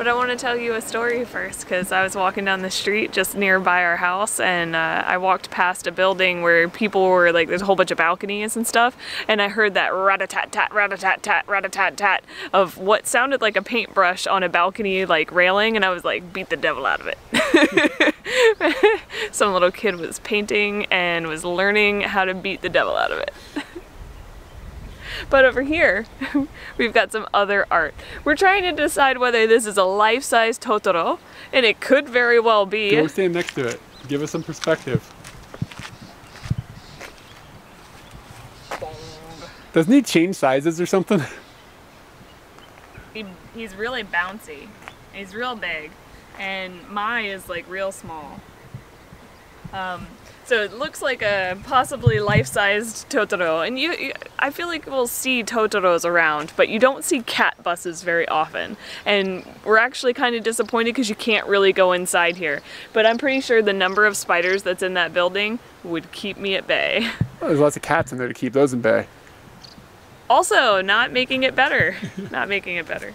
But I want to tell you a story first, because I was walking down the street just nearby our house, and I walked past a building where people were like, there's a whole bunch of balconies and stuff, and I heard that rat-a-tat-tat, rat-a-tat-tat, rat-a-tat-tat of what sounded like a paintbrush on a balcony like railing, and I was like, beat the devil out of it. Some little kid was painting and was learning how to beat the devil out of it. But over here, we've got some other art. We're trying to decide whether this is a life-size Totoro, and it could very well be. Go stand next to it. Give us some perspective. Doesn't he change sizes or something? He's really bouncy. He's real big. And Mai is like real small. So it looks like a possibly life-sized Totoro, and I feel like we'll see Totoros around, but you don't see cat buses very often. And we're actually kind of disappointed because you can't really go inside here. But I'm pretty sure the number of spiders that's in that building would keep me at bay. Well, there's lots of cats in there to keep those in bay. Also, not making it better. Not making it better.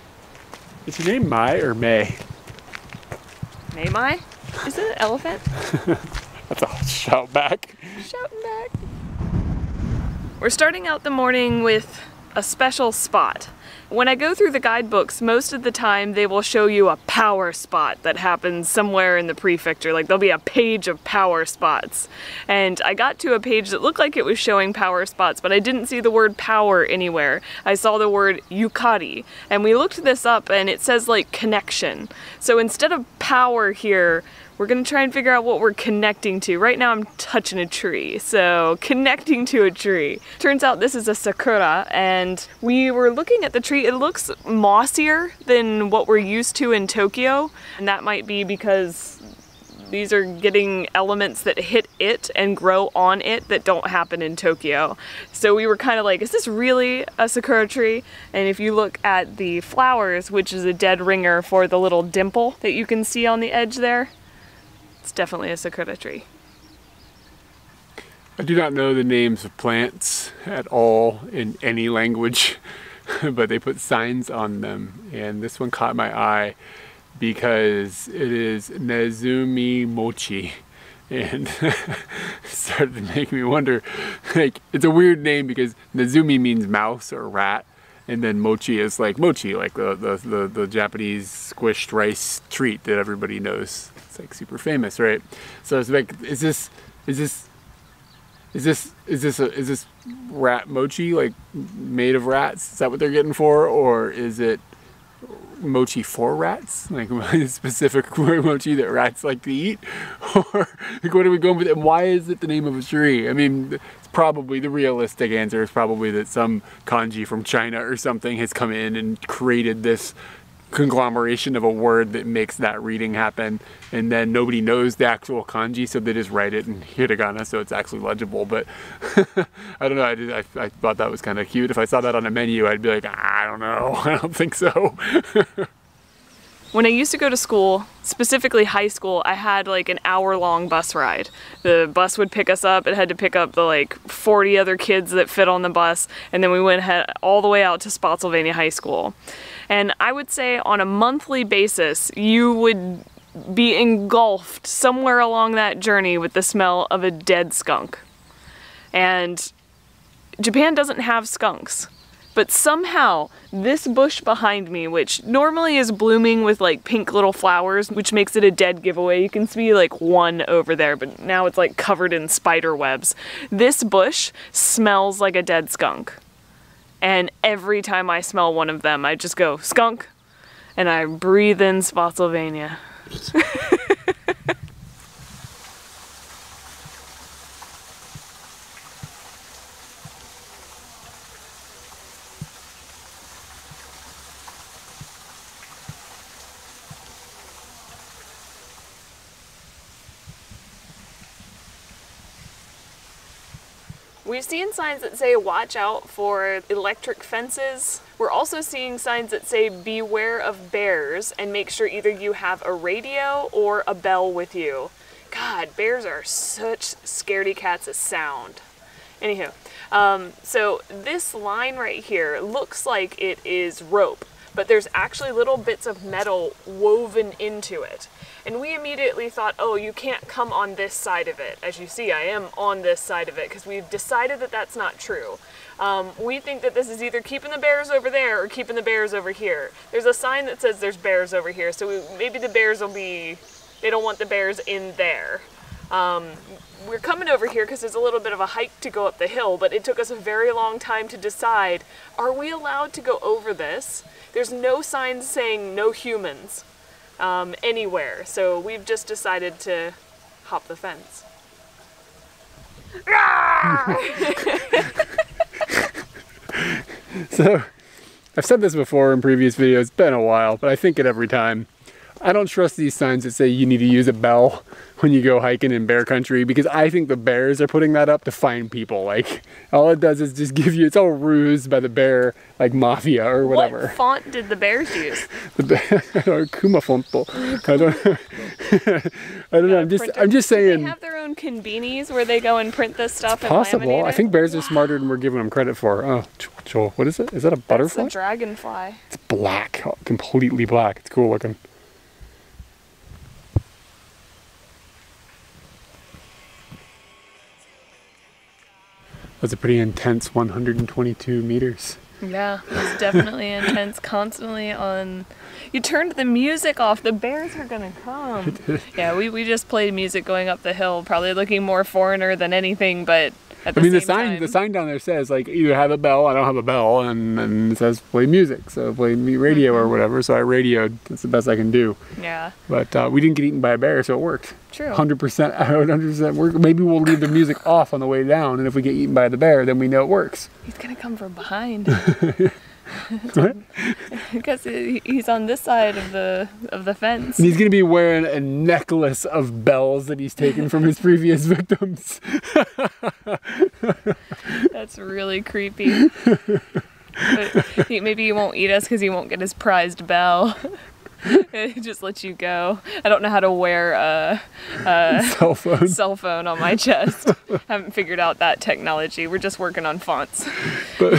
Is your name Mai or May? May Mai? Is it an elephant? That's a shout back. Shouting back. We're starting out the morning with a special spot. When I go through the guidebooks, most of the time they will show you a power spot that happens somewhere in the prefecture. Like there'll be a page of power spots. And I got to a page that looked like it was showing power spots, but I didn't see the word power anywhere. I saw the word yukari. And we looked this up and it says like connection. So instead of power here, we're gonna try and figure out what we're connecting to. Right now I'm touching a tree, so connecting to a tree. Turns out this is a sakura, and we were looking at the tree. It looks mossier than what we're used to in Tokyo, and that might be because these are getting elements that hit it and grow on it that don't happen in Tokyo. So we were kind of like, is this really a sakura tree? And if you look at the flowers, which is a dead ringer for the little dimple that you can see on the edge there, it's definitely a sakura tree. I do not know the names of plants at all in any language, but they put signs on them, and this one caught my eye because it is Nezumi Mochi, and started to make me wonder, like, it's a weird name because Nezumi means mouse or rat, and then mochi is like mochi, like the Japanese squished rice treat that everybody knows. It's like super famous, right? So it's like, is this rat mochi, like made of rats? Is that what they're getting for? Or is it mochi for rats? Like specific mochi that rats like to eat? Or like, what are we going with it? Why is it the name of a tree? I mean, it's probably the realistic answer is probably that some kanji from China or something has come in and created this conglomeration of a word that makes that reading happen, and then nobody knows the actual kanji, so they just write it in hiragana so it's actually legible. But I don't know, I thought that was kind of cute. If I saw that on a menu, I'd be like, I don't know, I don't think so. When I used to go to school, specifically high school, I had like an hour-long bus ride. The bus would pick us up. It had to pick up the like 40 other kids that fit on the bus, and then we went all the way out to Spotsylvania High School. And I would say on a monthly basis, you would be engulfed somewhere along that journey with the smell of a dead skunk. And Japan doesn't have skunks. But somehow, this bush behind me, which normally is blooming with like pink little flowers, which makes it a dead giveaway. You can see like one over there, but now it's like covered in spider webs. This bush smells like a dead skunk. And every time I smell one of them, I just go, skunk, and I breathe in Spotsylvania. We've seen signs that say watch out for electric fences. We're also seeing signs that say beware of bears and make sure either you have a radio or a bell with you. God, bears are such scaredy cats of sound. Anywho, so this line right here looks like it is rope. but there's actually little bits of metal woven into it. And we immediately thought, oh, you can't come on this side of it. As you see, I am on this side of it because we've decided that that's not true. We think that this is either keeping the bears over there or keeping the bears over here. There's a sign that says there's bears over here, so maybe the bears will be, they don't want the bears in there. We're coming over here because there's a little bit of a hike to go up the hill, but it took us a very long time to decide, are we allowed to go over this? There's no signs saying no humans anywhere, so we've just decided to hop the fence. So, I've said this before in previous videos, it's been a while, but I think it every time. I don't trust these signs that say you need to use a bell when you go hiking in bear country, because I think the bears are putting that up to find people. Like, all it does is just give you, it's all ruse by the bear, like mafia or whatever. What font did the bears use? Kuma fonto. I don't know. I'm just saying. Do they have their own convenies where they go and print this stuff? It's possible. I think bears are smarter than we're giving them credit for. Oh, what is it? Is that a butterfly? It's a dragonfly. It's black, completely black. It's cool looking. That's a pretty intense 122 meters. Yeah, it was definitely intense, constantly on. You turned the music off, the bears are gonna come. Yeah, we just played music going up the hill, probably looking more foreigner than anything, but at the same time. I mean, the sign down there says, like, either have a bell, I don't have a bell, and it says play music, so play radio or whatever, so I radioed, that's the best I can do. Yeah. But we didn't get eaten by a bear, so it worked. True. 100% work. Maybe we'll leave the music off on the way down, and if we get eaten by the bear, then we know it works. He's gonna come from behind. What? I guess he's on this side of the fence. And he's gonna be wearing a necklace of bells that he's taken from his previous victims. That's really creepy. But maybe he won't eat us because he won't get his prized bell. It just lets you go. I don't know how to wear a cell phone on my chest. I haven't figured out that technology. We're just working on fonts. But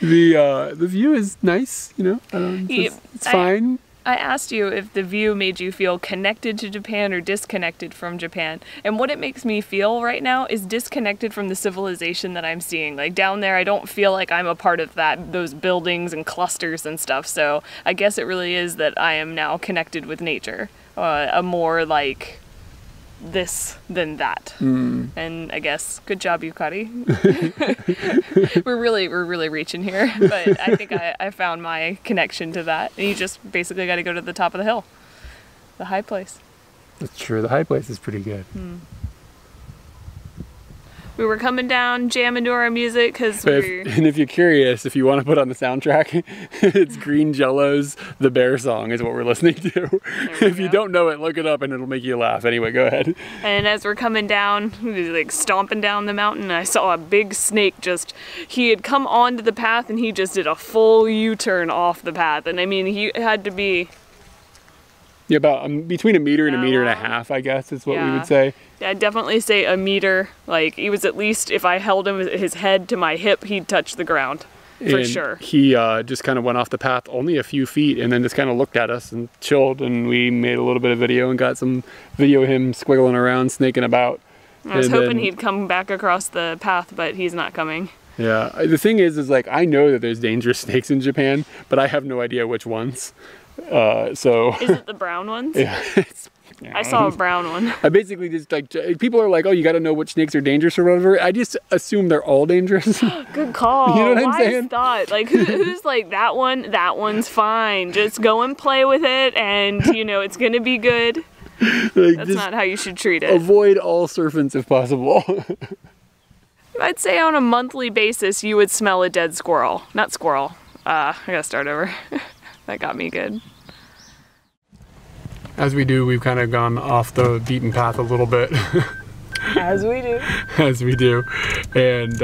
the view is nice, you know. It's fine. I asked you if the view made you feel connected to Japan or disconnected from Japan. And what it makes me feel right now is disconnected from the civilization that I'm seeing. Like down there, I don't feel like I'm a part of that, those buildings and clusters and stuff. So I guess it really is that I am now connected with nature, a more like this than that. Mm. And I guess, good job, Yukari. we're really reaching here, but I think I found my connection to that. And you just basically got to go to the top of the hill, the high place. That's true. The high place is pretty good. Mm. We were coming down, jamming to our music because we're... And if you're curious, if you want to put on the soundtrack, it's Green Jello's The Bear Song is what we're listening to. If you don't know it, look it up and it'll make you laugh. Anyway, go ahead. And as we're coming down, like stomping down the mountain, I saw a big snake just... He had come onto the path and he just did a full U-turn off the path. And I mean, he had to be... Yeah, about between a meter and a meter and a half, I guess, is what we would say. Yeah, I'd definitely say a meter. Like, he was at least, if I held him, his head to my hip, he'd touch the ground, for sure. He just kind of went off the path only a few feet and then just kind of looked at us and chilled, and we made a little bit of video and got some video of him squiggling around, snaking about. I was hoping he'd come back across the path, but he's not coming. Yeah, the thing is like, I know that there's dangerous snakes in Japan, but I have no idea which ones. So is it the brown ones? Yeah, I saw a brown one. I basically just like, people are like, oh, you got to know which snakes are dangerous or whatever. I just assume they're all dangerous. Good call. You know what I'm saying? Thought like who's like that one? That one's fine. Just go and play with it, and you know it's gonna be good. Like, that's not how you should treat it. Avoid all serpents if possible. I'd say on a monthly basis, you would smell a dead squirrel. Not squirrel. I gotta start over. That got me good. As we do, we've kind of gone off the beaten path a little bit. As we do. As we do. And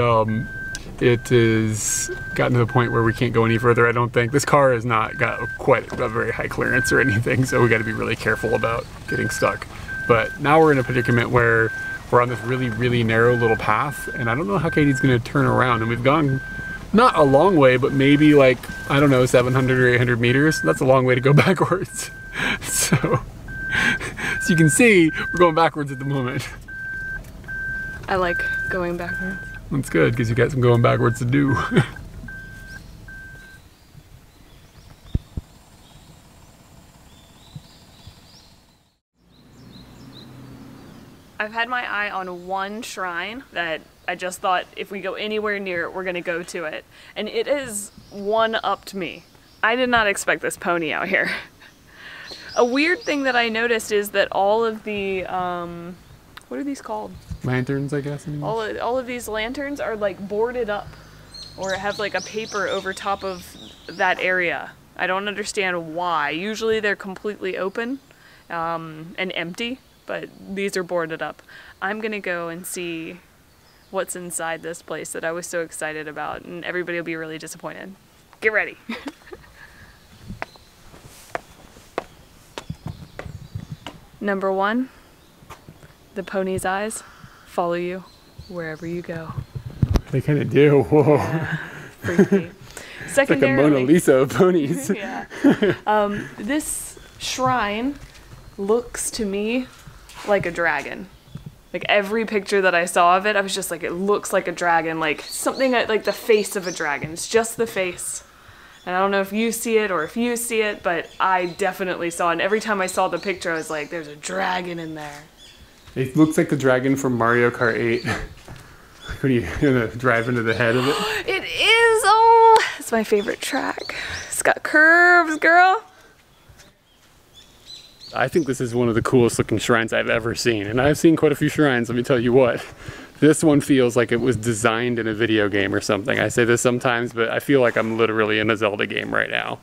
it is gotten to the point where we can't go any further, I don't think. This car has not got quite a very high clearance or anything, so we got to be really careful about getting stuck. But now we're in a predicament where we're on this really, really narrow little path, and I don't know how Katie's going to turn around. And we've gone Not a long way, but maybe like, I don't know, 700 or 800 meters. That's a long way to go backwards. So you can see we're going backwards at the moment. I like going backwards. That's good, because you got some going backwards to do. I've had my eye on one shrine that I just thought if we go anywhere near it, we're gonna go to it. And it is one-upped me. I did not expect this pony out here. A weird thing that I noticed is that all of the, what are these called? Lanterns, I guess. All of these lanterns are like boarded up or have like a paper over top of that area. I don't understand why. Usually they're completely open and empty, but these are boarded up. I'm gonna go and see what's inside this place that I was so excited about, and everybody will be really disappointed. Get ready. Number one, the pony's eyes follow you wherever you go. They kind of do. Whoa. Yeah, freaky. Secondarily, it's like a Mona Lisa of ponies. Yeah. This shrine looks to me like a dragon. Like every picture that I saw of it, I was just like, it looks like a dragon, like something like the face of a dragon. It's just the face. And I don't know if you see it or if you see it, but I definitely saw it. And every time I saw the picture, I was like, there's a dragon in there. It looks like the dragon from Mario Kart 8. When you're gonna drive into the head of it. It is! Oh! It's my favorite track. It's got curves, girl! I think this is one of the coolest looking shrines I've ever seen, and I've seen quite a few shrines, let me tell you what. This one feels like it was designed in a video game or something. I say this sometimes, but I feel like I'm literally in a Zelda game right now.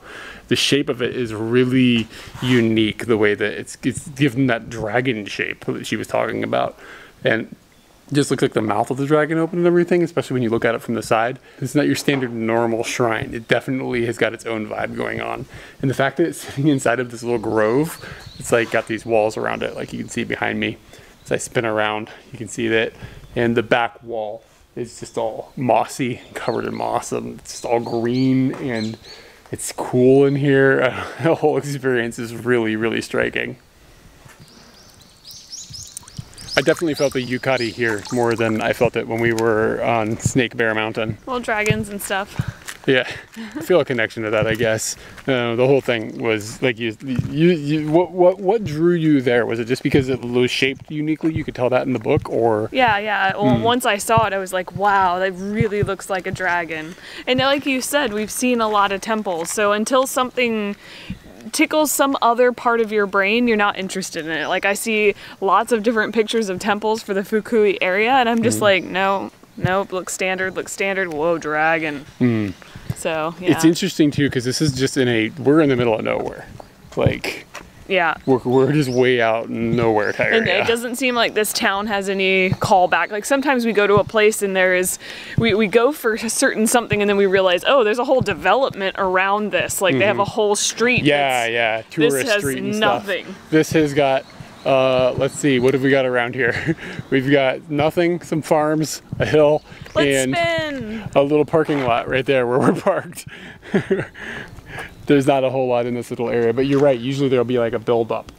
The shape of it is really unique, the way that it's given that dragon shape that she was talking about. And it just looks like the mouth of the dragon open and everything, especially when you look at it from the side. It's not your standard normal shrine. It definitely has got its own vibe going on. And the fact that it's sitting inside of this little grove, it's like got these walls around it, like you can see behind me. As I spin around, you can see that. And the back wall is just all mossy, covered in moss, and it's just all green, and it's cool in here. The whole experience is really, really striking. I definitely felt the Yukari here more than I felt it when we were on Snake Bear Mountain. Well, dragons and stuff. Yeah, I feel a connection to that, I guess. The whole thing was like, what drew you there? Was it just because it was shaped uniquely? You could tell that in the book, or? Yeah. Well, once I saw it, I was like, wow, that really looks like a dragon. And like you said, we've seen a lot of temples. So until something tickles some other part of your brain, you're not interested in it. Like I see lots of different pictures of temples for the Fukui area, and I'm just like, no. Nope, looks standard, whoa, dragon. So, yeah. It's interesting too, because this is just we're in the middle of nowhere. Like, yeah. We're just way out in nowhere type area. And it doesn't seem like this town has any callback. Like sometimes we go to a place and there is, we go for a certain something and then we realize, oh, there's a whole development around this. Like they have a whole street. Yeah, tourist street and stuff. This has nothing. This has got, let's see, what have we got around here? We've got nothing, some farms, a hill, and a little parking lot right there where we're parked. There's not a whole lot in this little area, but you're right, usually there'll be like a build up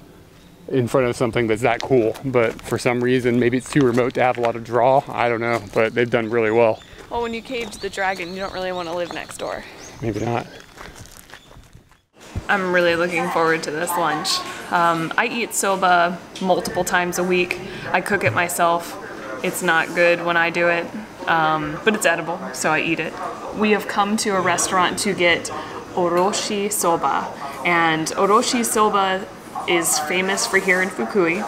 in front of something that's that cool, but for some reason, maybe it's too remote to have a lot of draw, I don't know, but they've done really well. Well, when you cage the dragon, you don't really want to live next door. Maybe not. I'm really looking forward to this lunch. I eat soba multiple times a week. I cook it myself. It's not good when I do it, but it's edible, so I eat it. We have come to a restaurant to get oroshi soba, and oroshi soba is famous for here in Fukui,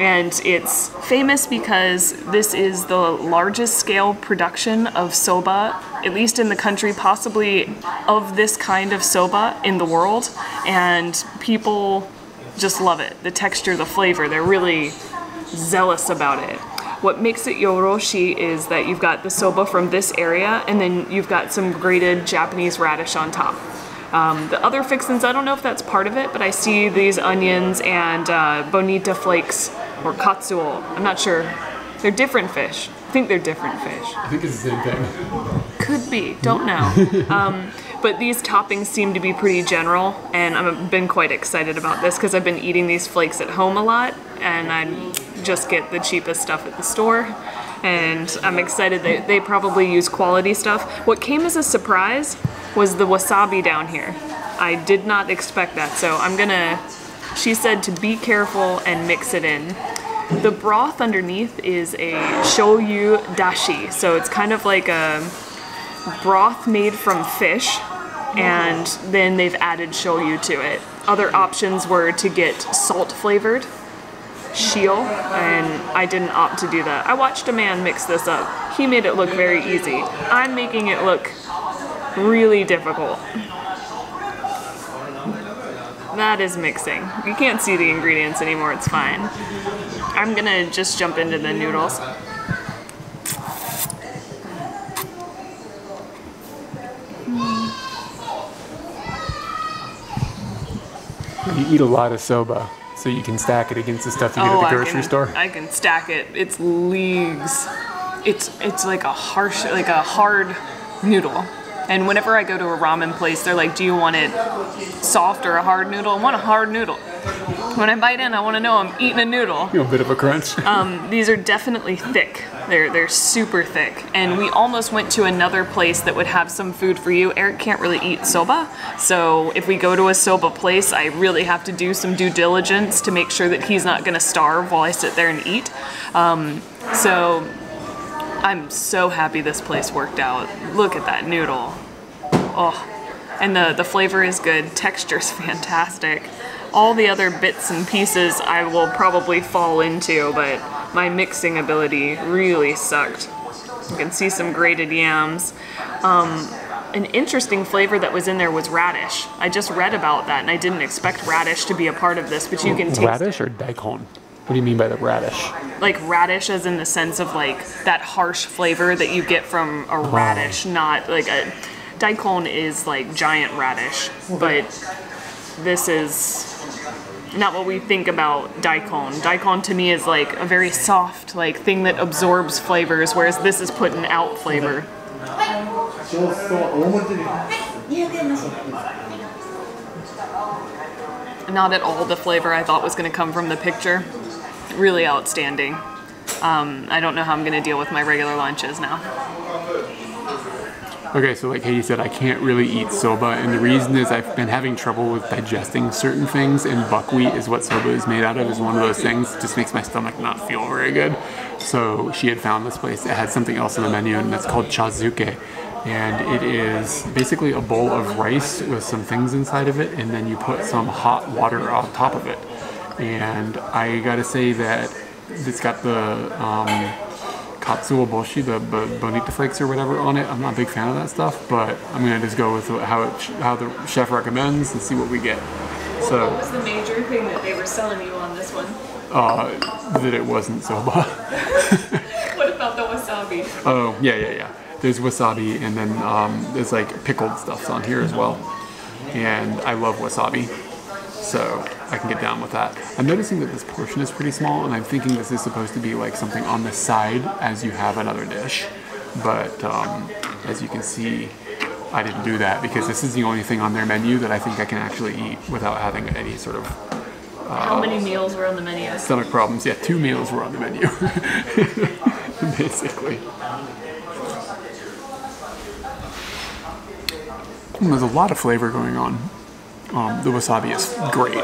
and it's famous because this is the largest scale production of soba, at least in the country, possibly of this kind of soba in the world, and people just love it. The texture, the flavor, they're really zealous about it. What makes it yoroshi is that you've got the soba from this area, and then you've got some grated Japanese radish on top. The other fixins, I don't know if that's part of it, but I see these onions and bonita flakes, or katsuo, I'm not sure. They're different fish. I think they're different fish. I think it's the same thing. Could be, don't know. But these toppings seem to be pretty general, and I've been quite excited about this because I've been eating these flakes at home a lot, and I just get the cheapest stuff at the store. And I'm excited that they probably use quality stuff. What came as a surprise was the wasabi down here. I did not expect that, so I'm gonna, she said to be careful and mix it in. The broth underneath is a shoyu dashi, so it's kind of like a broth made from fish, and then they've added shoyu to it. Other options were to get salt flavored shio, and I didn't opt to do that. I watched a man mix this up. He made it look very easy. I'm making it look really difficult. That is mixing. You can't see the ingredients anymore, it's fine. I'm gonna just jump into the noodles. You eat a lot of soba, so you can stack it against the stuff you get at the grocery store. I can stack it. It's leagues. It's like a harsh, like a hard noodle. And whenever I go to a ramen place, they're like, do you want it soft or a hard noodle? I want a hard noodle. When I bite in, I want to know I'm eating a noodle. You know, a bit of a crunch. These are definitely thick. They're super thick. And we almost went to another place that would have some food for you. Eric can't really eat soba. So if we go to a soba place, I really have to do some due diligence to make sure that he's not going to starve while I sit there and eat. So I'm so happy this place worked out. Look at that noodle. Oh, and the flavor is good. Texture's fantastic. All the other bits and pieces I will probably fall into, but my mixing ability really sucked. You can see some grated yams. An interesting flavor that was in there was radish. I just read about that and I didn't expect radish to be a part of this, but you can taste radish or daikon? What do you mean by the radish? Like radish as in the sense of like that harsh flavor that you get from a radish, not like a daikon is like giant radish, but this is not what we think about daikon. Daikon to me is like a very soft like thing that absorbs flavors, whereas this is putting out flavor. Not at all the flavor I thought was going to come from the picture. Really outstanding. I don't know how I'm going to deal with my regular lunches now. Okay, so like Katie said, I can't really eat soba, and the reason is I've been having trouble with digesting certain things, and buckwheat is what soba is made out of, is one of those things that just makes my stomach not feel very good. So she had found this place that had something else on the menu, and that's called chazuke. And it is basically a bowl of rice with some things inside of it, and then you put some hot water on top of it. And I gotta say that it's got the katsuobushi, the bonita flakes or whatever on it. I'm not a big fan of that stuff, but I'm gonna just go with how the chef recommends and see what we get. Well, so, what was the major thing that they were selling you on this one? That it wasn't soba. What about the wasabi? Oh, yeah. There's wasabi, and then there's like pickled stuffs on here as well. And I love wasabi, so I can get down with that. I'm noticing that this portion is pretty small, and I'm thinking this is supposed to be like something on the side as you have another dish. But as you can see, I didn't do that because this is the only thing on their menu that I think I can actually eat without having any sort of... how many meals were on the menu? Stomach problems. Yeah, 2 meals were on the menu, basically. There's a lot of flavor going on. The wasabi is great,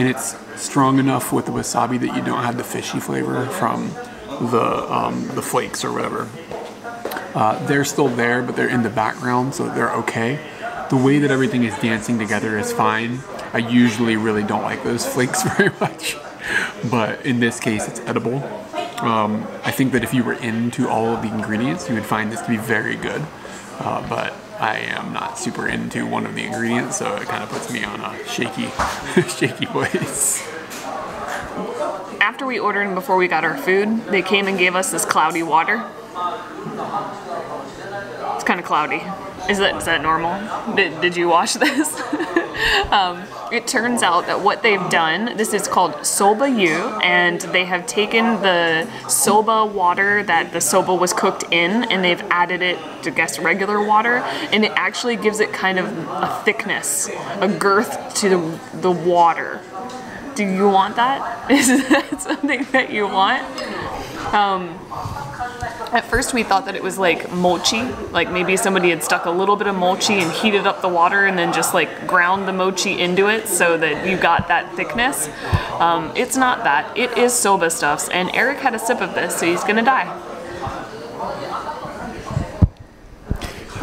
and it's strong enough with the wasabi that you don't have the fishy flavor from the flakes or whatever. They're still there, but they're in the background, so they're okay. The way that everything is dancing together is fine. I usually really don't like those flakes very much, but in this case, it's edible. I think that if you were into all of the ingredients, you would find this to be very good, but I am not super into one of the ingredients, so it kind of puts me on a shaky place. After we ordered and before we got our food, they came and gave us this cloudy water. It's kind of cloudy. Is that normal? Did you wash this? It turns out that what they've done, this is called soba yu, and they have taken the soba water that the soba was cooked in and they've added it to, guess, regular water, and it actually gives it kind of a thickness, a girth to the water. Do you want that? Is that something that you want? At first we thought that it was like mochi, like maybe somebody had stuck a little bit of mochi and heated up the water and then just like ground the mochi into it so that you got that thickness. It's not that. It is soba stuffs, and Eric had a sip of this, so he's gonna die.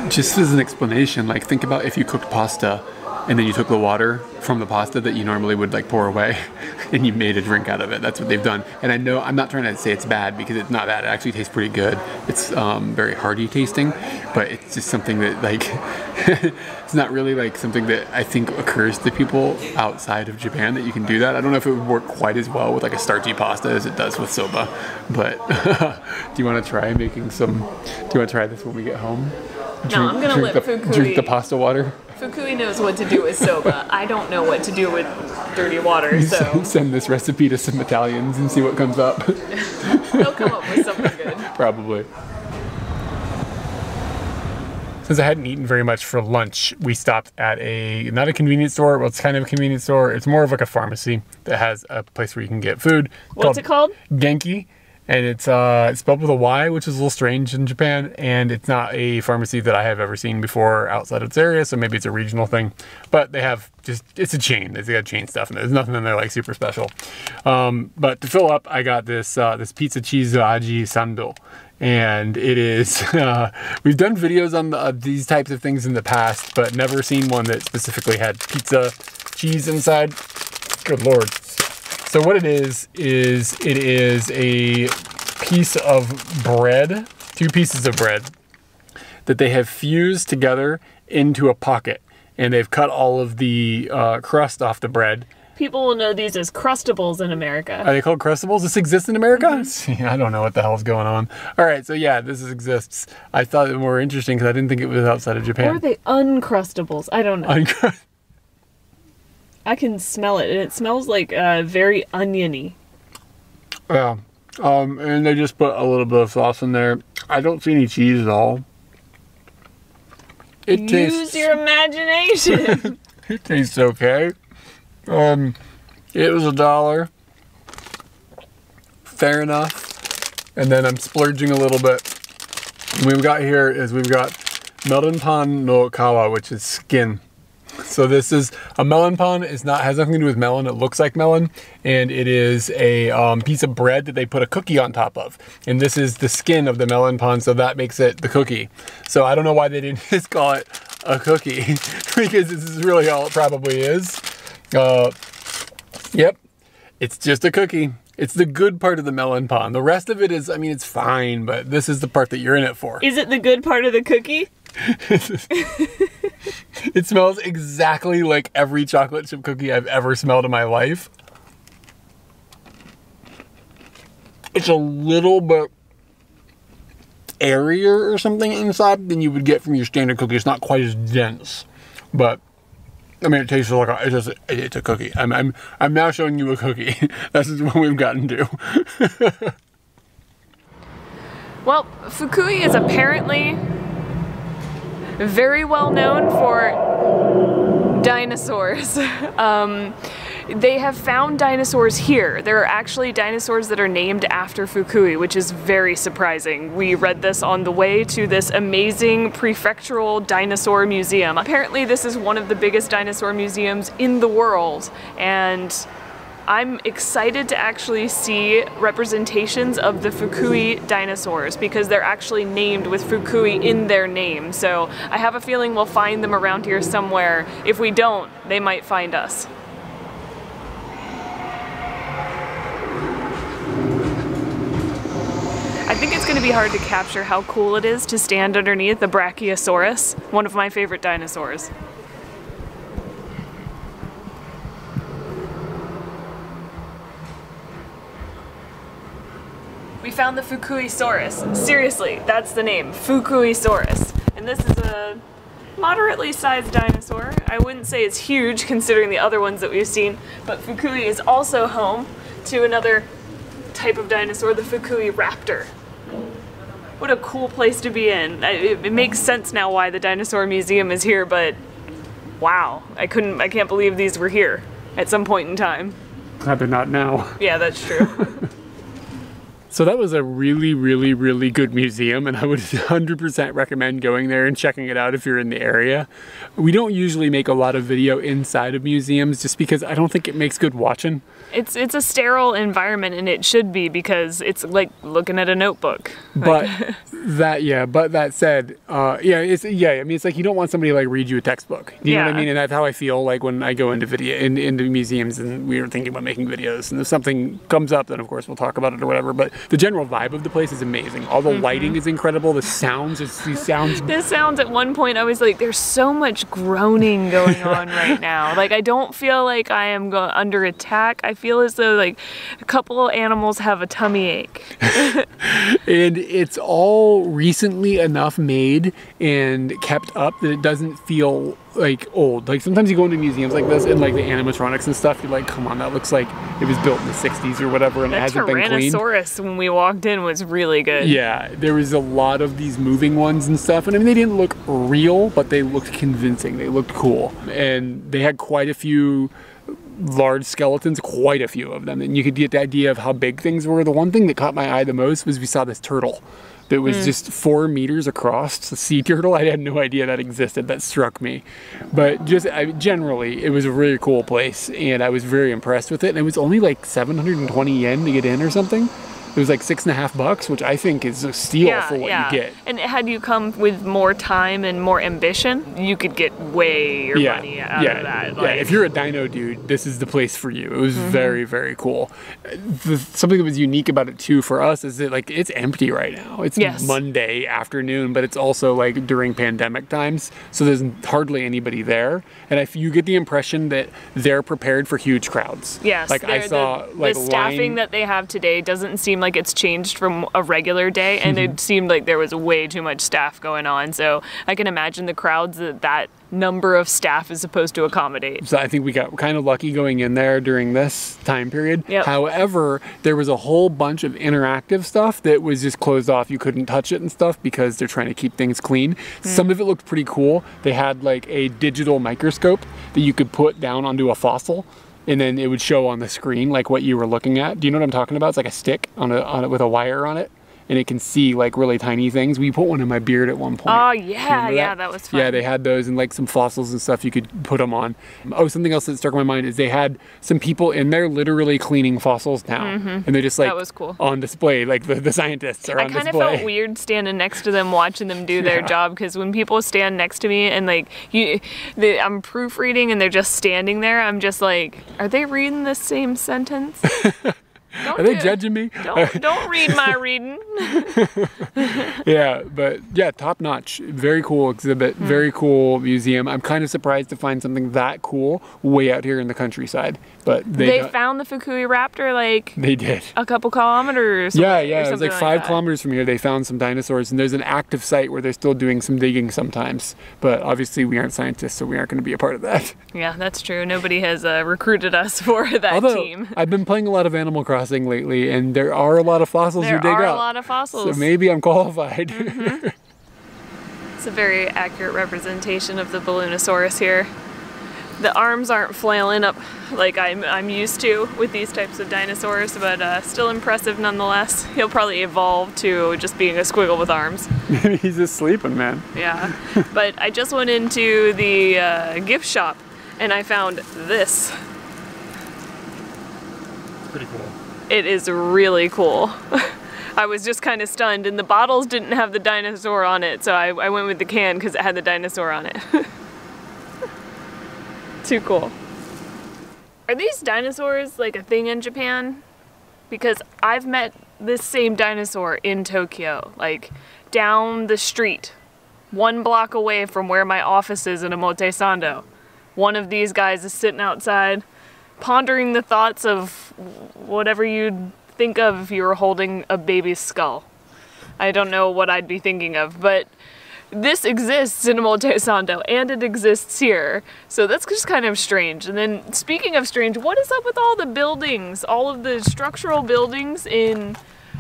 Just as an explanation, like think about if you cooked pasta and then you took the water from the pasta that you normally would like pour away and you made a drink out of it. That's what they've done. And I know, I'm not trying to say it's bad because it's not that. It actually tastes pretty good. It's very hearty tasting, but it's just something that like, it's not really like something that I think occurs to people outside of Japan, that you can do that. I don't know if it would work quite as well with like a starchy pasta as it does with soba, but do you want to try making some, do you want to try this when we get home? No, I'm gonna let Fukui drink the pasta water. Fukui knows what to do with soba. I don't know what to do with dirty water, so... Send this recipe to some Italians and see what comes up. They'll come up with something good. Probably. Since I hadn't eaten very much for lunch, we stopped at a, not a convenience store, well, it's kind of a convenience store. It's more of like a pharmacy that has a place where you can get food. What's it called? Genki. And it's spelled with a Y, which is a little strange in Japan, and it's not a pharmacy that I have ever seen before outside of this area, so maybe it's a regional thing. But they have just, it's a chain. They got chain stuff, and there's nothing in there like super special. But to fill up, I got this this pizza cheese aji sando. And it is, we've done videos on these types of things in the past, but never seen one that specifically had pizza cheese inside. Good Lord. So what it is it is a piece of bread, two pieces of bread, that they have fused together into a pocket. And they've cut all of the crust off the bread. People will know these as crustables in America. Are they called crustables? This exists in America? Mm-hmm. I don't know what the hell's going on. All right, so yeah, this exists. I thought it more interesting because I didn't think it was outside of Japan. Or are they uncrustables? I don't know. I can smell it, and it smells like very oniony. Yeah, and they just put a little bit of sauce in there. I don't see any cheese at all. It Use tastes... your imagination. It tastes okay. It was $1. Fair enough. And then I'm splurging a little bit. What we've got here is we've got meronpan no kawa, which is skin. So this is a melon pan. Has nothing to do with melon. It looks like melon, and it is a piece of bread that they put a cookie on top of. And this is the skin of the melon pan, so that makes it the cookie. So I don't know why they didn't just call it a cookie, because this is really all it probably is. Yep, it's just a cookie. It's the good part of the melon pan. The rest of it is, I mean, it's fine, but this is the part that you're in it for. Is it the good part of the cookie? It smells exactly like every chocolate chip cookie I've ever smelled in my life. It's a little bit airier or something inside than you would get from your standard cookie. It's not quite as dense, but I mean, it tastes like a, it's a cookie. I'm now showing you a cookie. That's what we've gotten to. Well, Fukui is apparently very well known for dinosaurs. They have found dinosaurs here. There are actually dinosaurs that are named after Fukui, which is very surprising. We read this on the way to this amazing prefectural dinosaur museum. Apparently this is one of the biggest dinosaur museums in the world, and I'm excited to actually see representations of the Fukui dinosaurs because they're actually named with Fukui in their name. So I have a feeling we'll find them around here somewhere. If we don't, they might find us. I think it's going to be hard to capture how cool it is to stand underneath the Brachiosaurus, one of my favorite dinosaurs. We found the Fukuisaurus. Seriously, that's the name, Fukuisaurus. And this is a moderately sized dinosaur. I wouldn't say it's huge considering the other ones that we've seen, but Fukui is also home to another type of dinosaur, the Fukui raptor. What a cool place to be in. It makes sense now why the dinosaur museum is here, but wow, I can't believe these were here at some point in time. Glad they're not now. Yeah, that's true. So that was a really, really, really good museum, and I would 100% recommend going there and checking it out if you're in the area. We don't usually make a lot of video inside of museums just because I don't think it makes good watching. It's a sterile environment, and it should be, because it's like looking at a notebook. But that said, I mean, it's like you don't want somebody to like read you a textbook. You know what I mean? And that's how I feel like when I go into into museums, and we were thinking about making videos, and if something comes up, then of course we'll talk about it or whatever. But the general vibe of the place is amazing. All the lighting is incredible. The sounds, the sounds at one point I was like, there's so much groaning going on right now. Like, I don't feel like I am under attack. I feel as though like a couple of animals have a tummy ache. And it's all recently enough made and kept up that it doesn't feel like old. Like, sometimes you go into museums like this and like the animatronics and stuff, you're like, come on, that looks like it was built in the 60s or whatever, and it hasn't been cleaned. The Tyrannosaurus when we walked in was really good. Yeah, there was a lot of these moving ones and stuff, and I mean, they didn't look real, but they looked convincing, they looked cool. And they had quite a few large skeletons, quite a few of them, and you could get the idea of how big things were. The one thing that caught my eye the most was we saw this turtle that was just 4 meters across, the sea turtle. I had no idea that existed. That struck me. But just generally, it was a really cool place, and I was very impressed with it. And it was only like 720 yen to get in or something. It was like $6.50, which I think is a steal for what you get. And had you come with more time and more ambition, you could get way your money out of that. Like, if you're a dino dude, this is the place for you. It was very, very cool. Something that was unique about it too for us is that like it's empty right now. It's Monday afternoon, but it's also like during pandemic times, so there's hardly anybody there. And if you get the impression that they're prepared for huge crowds. Yes. Like I saw like the staffing that they have today doesn't seem like it's changed from a regular day, and it seemed like there was way too much staff going on, so I can imagine the crowds that that number of staff is supposed to accommodate. So I think we got kind of lucky going in there during this time period. However, there was a whole bunch of interactive stuff that was just closed off. You couldn't touch it and stuff because they're trying to keep things clean. Some of it looked pretty cool. They had like a digital microscope that you could put down onto a fossil, and then it would show on the screen like what you were looking at. Do you know what I'm talking about? It's like a stick on it with a wire on it, and it can see like really tiny things. We put one in my beard at one point. Oh yeah, that was fun. Yeah, they had those, and like some fossils and stuff you could put them on. Oh, something else that struck my mind is they had some people in there literally cleaning fossils down, and they're just like, that was cool. On display, like the scientists are on display. I kind of felt weird standing next to them, watching them do their job, because when people stand next to me and like I'm proofreading and they're just standing there, I'm just like, are they reading the same sentence? Are they judging me? Don't read my reading. but top notch. Very cool exhibit, very cool museum. I'm kind of surprised to find something that cool way out here in the countryside. But they found the Fukui raptor like they did a couple kilometers. It was like 5 kilometers from here. They found some dinosaurs, and there's an active site where they're still doing some digging sometimes. But obviously we aren't scientists, so we aren't going to be a part of that. Yeah, that's true. Nobody has recruited us for that team. I've been playing a lot of Animal Crossing lately, and there are a lot of fossils you dig up. There are a lot of fossils. So maybe I'm qualified. It's a very accurate representation of the Balanosaurus here. The arms aren't flailing up like I'm used to with these types of dinosaurs, but still impressive nonetheless. He'll probably evolve to just being a squiggle with arms. He's just sleeping, man. Yeah. But I just went into the gift shop, and I found this. Pretty cool. It is really cool. I was just kind of stunned, and the bottles didn't have the dinosaur on it, so I went with the can because it had the dinosaur on it. Too cool. Are these dinosaurs like a thing in Japan? Because I've met this same dinosaur in Tokyo, like down the street, 1 block away from where my office is in Omotesando. One of these guys is sitting outside, pondering the thoughts of whatever you'd think of if you were holding a baby's skull. I don't know what I'd be thinking of, but this exists in Omotesando, and it exists here. So that's just kind of strange. And then, speaking of strange, what is up with all the buildings? All of the structural buildings in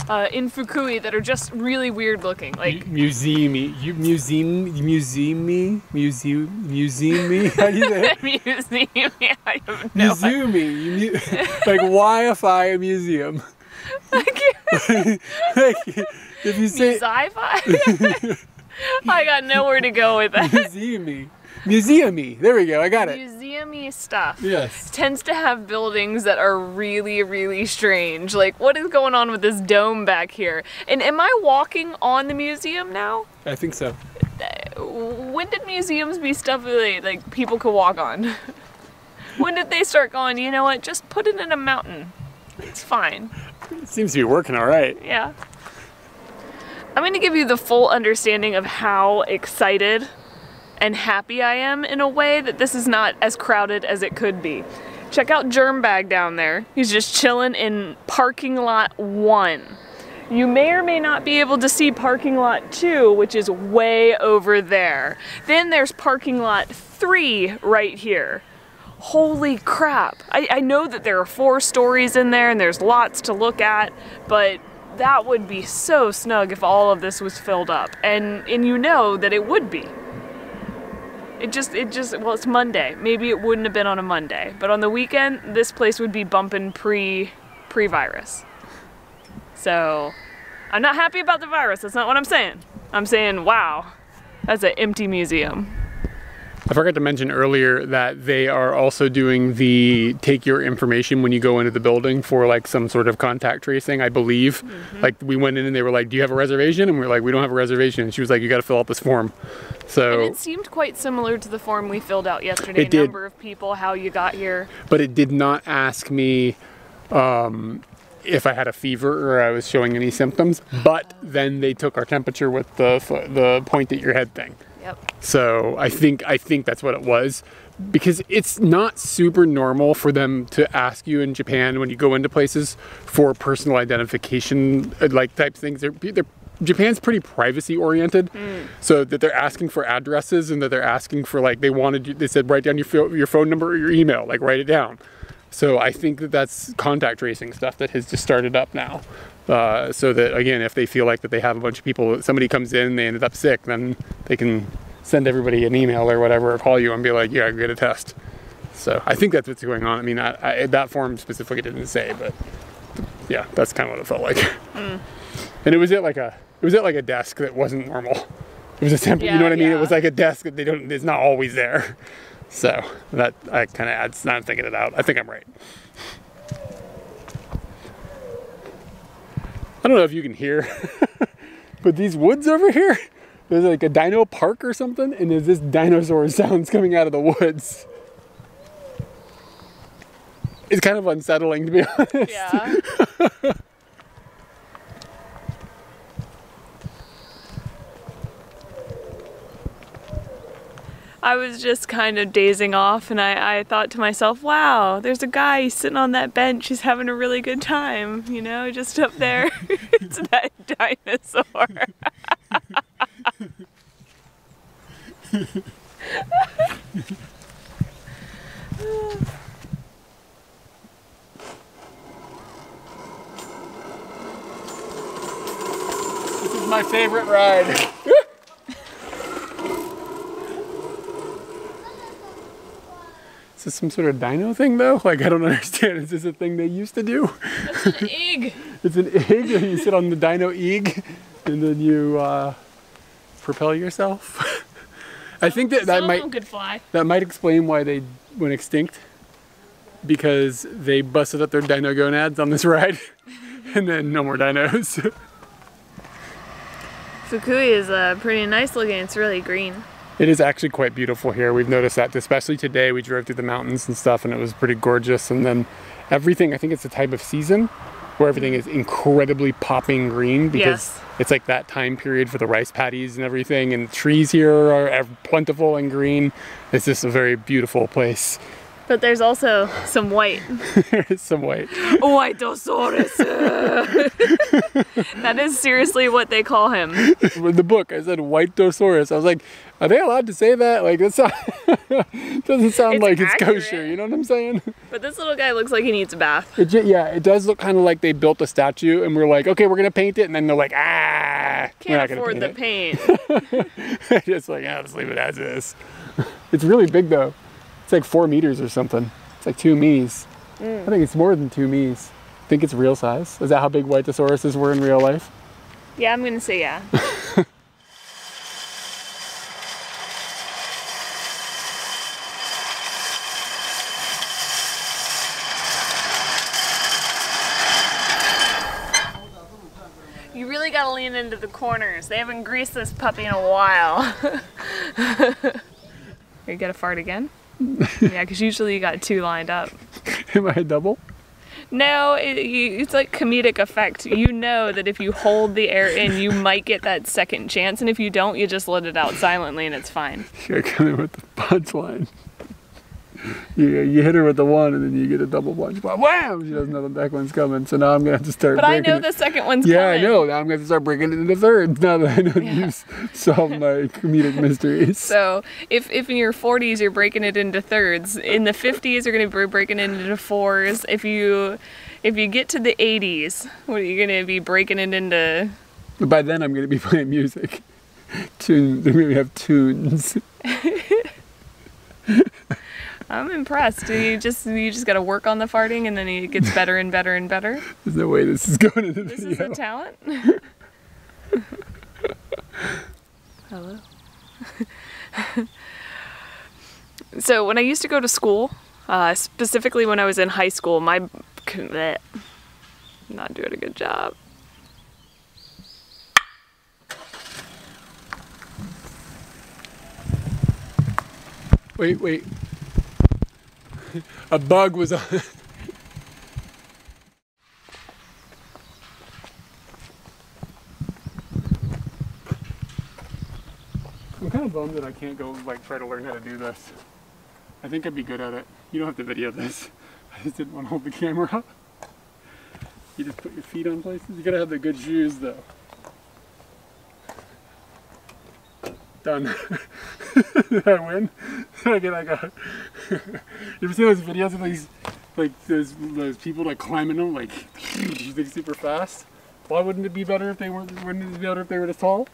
Fukui that are just really weird looking, like museum-y. How do you say it? Museum-y. I don't know. Like, why a museum? I can't. Like, if you say sci-fi, I got nowhere to go with that. Museum-y. Museum-y. There we go. I got it. Museum-y stuff. Yes. Tends to have buildings that are really, really strange. Like, what is going on with this dome back here? And am I walking on the museum now? I think so. When did museums be stuff that, like, people could walk on? When did they start going, you know what, just put it in a mountain. It's fine. It seems to be working all right. Yeah. I'm going to give you the full understanding of how excited and happy I am, in a way, that this is not as crowded as it could be. Check out Germbag down there. He's just chilling in parking lot 1. You may or may not be able to see parking lot 2, which is way over there. Then there's parking lot 3 right here. Holy crap. I know that there are 4 stories in there and there's lots to look at, but that would be so snug if all of this was filled up. And you know that it would be. It just, well, it's Monday. Maybe it wouldn't have been on a Monday, but on the weekend, this place would be bumping pre-virus. So, I'm not happy about the virus. That's not what I'm saying. I'm saying, wow, that's an empty museum. I forgot to mention earlier that they are also doing the take your information when you go into the building for, like, some sort of contact tracing, I believe. Mm-hmm. Like, we went in and they were like, do you have a reservation? And we were like, we don't have a reservation. And she was like, you got to fill out this form. So, and it seemed quite similar to the form we filled out yesterday. It did. Number of people, how you got here. But it did not ask me if I had a fever or I was showing any symptoms. But then they took our temperature with the point at your head thing. Yep. So I think that's what it was, because it's not super normal for them to ask you in Japan when you go into places for personal identification, like, type things. Japan's pretty privacy oriented, so that they're asking for addresses and that they're asking for, like, they said write down your phone number or your email, like, write it down. So I think that that's contact tracing stuff that has just started up now. So that, again, if they feel like that they have a bunch of people, somebody comes in and they ended up sick, then they can send everybody an email or whatever, or call you and be like, yeah, get a test. So I think that's what's going on. I mean, that form specifically didn't say, but yeah, that's kind of what it felt like. And it was at like a desk that wasn't normal. It was a temporary, you know what I mean? Yeah. It was like a desk that it's not always there. So that kind of adds, now I'm thinking it out. I think I'm right. I don't know if you can hear, but these woods over here, there's like a dino park or something, and there's this dinosaur sounds coming out of the woods. It's kind of unsettling, to be honest. Yeah. I was just kind of dazing off, and I thought to myself, wow, there's a guy, he's sitting on that bench, he's having a really good time, you know, just up there. It's that dinosaur. This is my favorite ride. Is this some sort of dino thing, though? Like, I don't understand. Is this a thing they used to do? It's an egg. It's an egg, and you sit on the dino egg, and then you propel yourself. I think that might explain why they went extinct, because they busted up their dino gonads on this ride, and then no more dinos. Fukui is pretty nice looking. It's really green. It is actually quite beautiful here. We've noticed that, especially today. We drove through the mountains and stuff, and it was pretty gorgeous. And then everything, I think it's a type of season where everything is incredibly popping green, because it's like that time period for the rice paddies and everything, and trees here are plentiful and green. It's just a very beautiful place. But there's also some white. There's some white. Whiteosaurus. That is seriously what they call him. In the book, I said Whiteosaurus. I was like, are they allowed to say that? Like, that's not, doesn't sound like it's kosher. You know what I'm saying? But this little guy looks like he needs a bath. Yeah, it does look kind of like they built a statue and we're like, okay, we're gonna paint it, and then they're like, ah, can't afford the paint. Just like, yeah, let's leave it as is. It's really big though. It's like 4 meters or something. It's like 2 me's. I think it's more than 2 me's. I think it's real size. Is that how big Whitesauruses were in real life? Yeah, I'm gonna say yeah. You really gotta lean into the corners. They haven't greased this puppy in a while. You gotta fart again? Yeah, because usually you got two lined up. Am I a double? No, it's like comedic effect. You know that if you hold the air in, you might get that second chance, and if you don't, you just let it out silently and it's fine. You're coming with the punchline. You hit her with the one and then you get a double punch. Wow! She doesn't know the back one's coming, so now I'm going to have to start breaking it. But I know the second one's coming. Yeah, I know. Now I'm going to have to start breaking it into the third. Now that I know you've solved my comedic mysteries. So, if in your 40s you're breaking it into thirds, in the 50s you're going to be breaking it into fours. If you get to the 80s, what are you going to be breaking it into? By then I'm going to be playing music. Tunes. I'm going to have tunes. I'm impressed. You just gotta work on the farting, and then it gets better and better and better. There's no way this is going in the video. This is a talent? Hello. So when I used to go to school, specifically when I was in high school, not doing a good job. Wait. A bug was on. I'm kind of bummed that I can't go try to learn how to do this. I think I'd be good at it. You don't have to video this. I just didn't want to hold the camera up. You just put your feet on places. You gotta have the good shoes though. Done. Did I win? Okay, I got it. You ever see those videos of these, those people climbing them, super fast? Why wouldn't it be better if they weren't? Wouldn't it be better if they were this tall?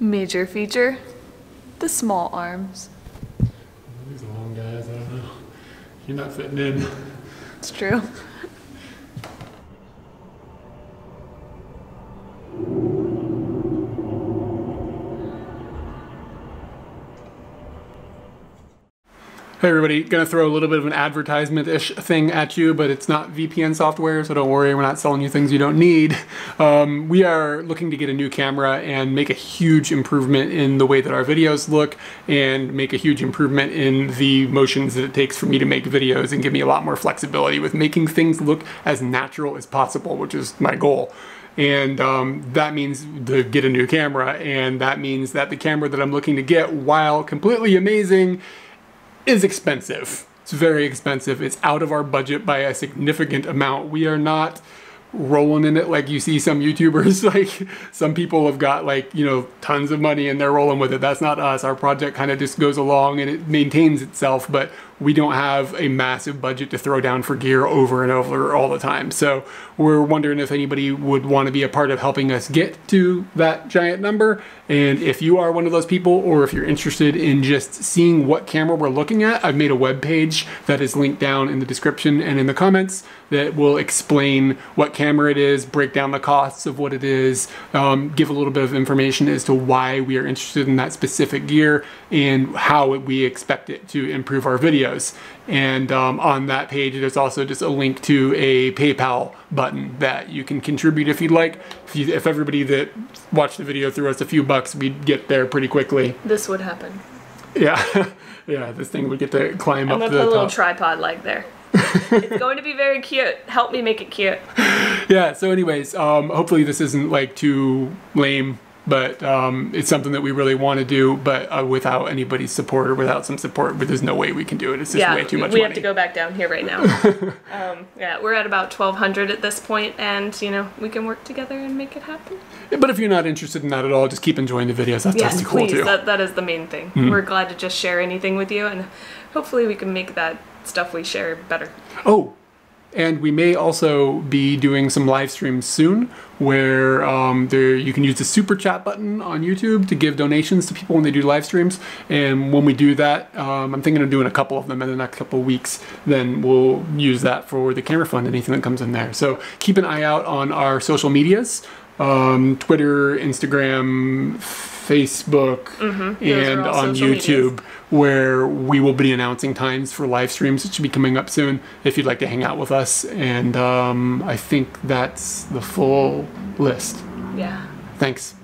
Major feature: the small arms. These long guys, I don't know. You're not fitting in. It's true. Hey everybody, gonna throw a little bit of an advertisement-ish thing at you, but it's not VPN software, so don't worry, we're not selling you things you don't need. We are looking to get a new camera and make a huge improvement in the way that our videos look, and make a huge improvement in the motions that it takes for me to make videos, and give me a lot more flexibility with making things look as natural as possible, which is my goal. And that means to get a new camera, and that means that the camera that I'm looking to get, while completely amazing, is expensive. It's very expensive. It's out of our budget by a significant amount. We are not rolling in it like you see some YouTubers. Some people have got tons of money and they're rolling with it. That's not us. Our project kind of just goes along and it maintains itself, but we don't have a massive budget to throw down for gear over and over all the time. So we're wondering if anybody would want to be a part of helping us get to that giant number. And if you are one of those people, or if you're interested in just seeing what camera we're looking at, I've made a web page that is linked down in the description and in the comments that will explain what camera it is, break down the costs of what it is, give a little bit of information as to why we are interested in that specific gear and how we expect it to improve our video. And on that page, there's also just a link to a PayPal button that you can contribute if you'd like. If everybody that watched the video threw us a few bucks, we'd get there pretty quickly. This would happen. Yeah, yeah, this thing would get to climb up the top. I'm gonna put a little tripod leg there. It's going to be very cute. Help me make it cute. Yeah, so anyways, hopefully this isn't too lame but it's something that we really want to do, but without anybody's support or without some support, there's no way we can do it. It's just way too much money. We have to go back down here right now. Yeah, we're at about 1,200 at this point, and you know, we can work together and make it happen. Yeah, but if you're not interested in that at all, just keep enjoying the videos. That's just cool too. That is the main thing. Mm-hmm. We're glad to just share anything with you, and hopefully we can make that stuff we share better. Oh. And we may also be doing some live streams soon where you can use the super chat button on YouTube to give donations to people when they do live streams. And when we do that, I'm thinking of doing a couple of them in the next couple of weeks, then we'll use that for the camera fund, anything that comes in there. So keep an eye out on our social medias, Twitter, Instagram, Facebook, and on YouTube, where we will be announcing times for live streams. It should be coming up soon if you'd like to hang out with us. And I think that's the full list. Yeah. Thanks.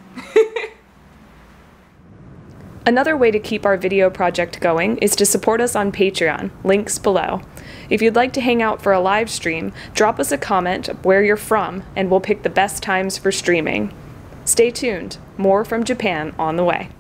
Another way to keep our video project going is to support us on Patreon, links below. If you'd like to hang out for a live stream, drop us a comment where you're from, and we'll pick the best times for streaming. Stay tuned, more from Japan on the way.